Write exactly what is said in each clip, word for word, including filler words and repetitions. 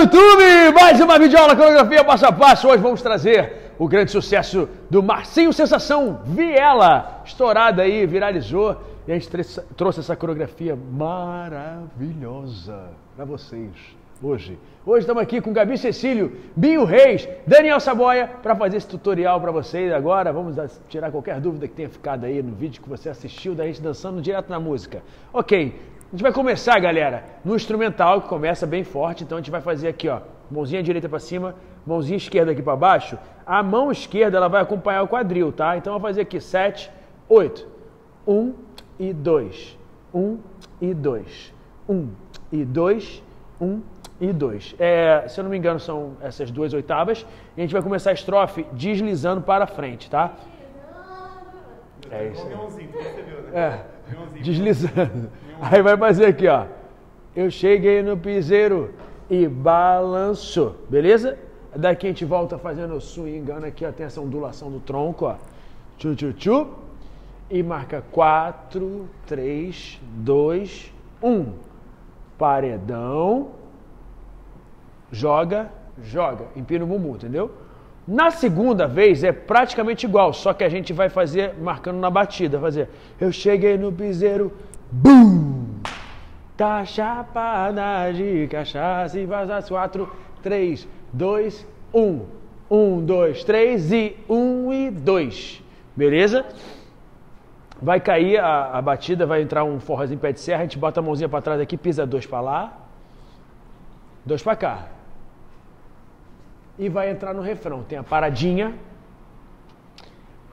YouTube, mais uma videoaula coreografia passo a passo. Hoje vamos trazer o grande sucesso do Marcinho Sensação Viela, estourada aí, viralizou, e a gente trouxe essa coreografia maravilhosa para vocês hoje. Hoje estamos aqui com Gabi Cecílio, Binho Reis, Daniel Saboya para fazer esse tutorial para vocês agora. Vamos tirar qualquer dúvida que tenha ficado aí no vídeo que você assistiu da gente dançando direto na música. Ok. A gente vai começar, galera, no instrumental, que começa bem forte. Então a gente vai fazer aqui, ó, mãozinha direita para cima, mãozinha esquerda aqui para baixo. A mão esquerda, ela vai acompanhar o quadril, tá? Então eu vou fazer aqui, sete, oito, um e dois, um e dois, um e dois, um e dois. É, se eu não me engano, são essas duas oitavas. E a gente vai começar a estrofe deslizando para frente, tá? É isso aí. É. Deslizando. Aí vai fazer aqui, ó. Eu cheguei no piseiro e balanço. Beleza? Daqui a gente volta fazendo o swingando aqui, ó. Tem essa ondulação do tronco, ó. Tchu, tchu, tchu. E marca quatro, três, dois, um. Paredão. Joga, joga. Empina o bumbum, entendeu? Na segunda vez é praticamente igual, só que a gente vai fazer marcando na batida, fazer eu cheguei no piseiro, bum, tá chapada de cachaça e vaza quatro, três, dois, um, um, dois, três e um e dois, beleza? Vai cair a, a batida, vai entrar um forrozinho pé de serra, a gente bota a mãozinha para trás aqui, pisa dois para lá, dois para cá. E vai entrar no refrão. Tem a paradinha.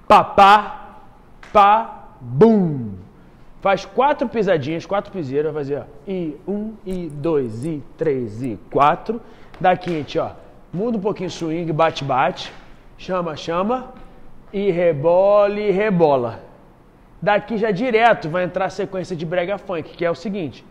Papá, pá, bum. Faz quatro pisadinhas, quatro piseiras. Vai fazer, ó. E um, e dois, e três, e quatro. Daqui, gente, ó. Muda um pouquinho o swing, bate, bate. Chama, chama. E rebola, e rebola. Daqui já direto vai entrar a sequência de brega funk, que é o seguinte.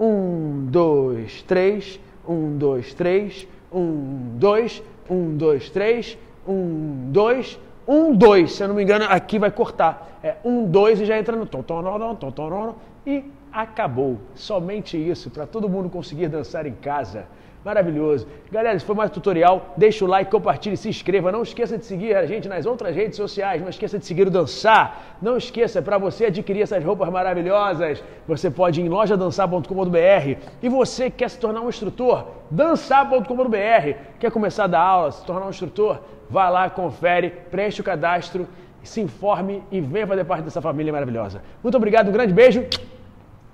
Um, dois, três. Um, dois, três. Um, dois, um, dois, três, um, dois, um, dois. Se eu não me engano, aqui vai cortar. É um, dois e já entra no tom, tom, tom, tom, tom, tom, e acabou. Somente isso, para todo mundo conseguir dançar em casa. Maravilhoso. Galera, esse foi mais um tutorial. Deixa o like, compartilhe, se inscreva. Não esqueça de seguir a gente nas outras redes sociais. Não esqueça de seguir o Dançar. Não esqueça, para você adquirir essas roupas maravilhosas, você pode ir em loja dançar ponto com ponto br. E você quer se tornar um instrutor? dançar ponto com ponto br. Quer começar a dar aula, se tornar um instrutor? Vá lá, confere, preenche o cadastro, se informe e venha fazer parte dessa família maravilhosa. Muito obrigado, um grande beijo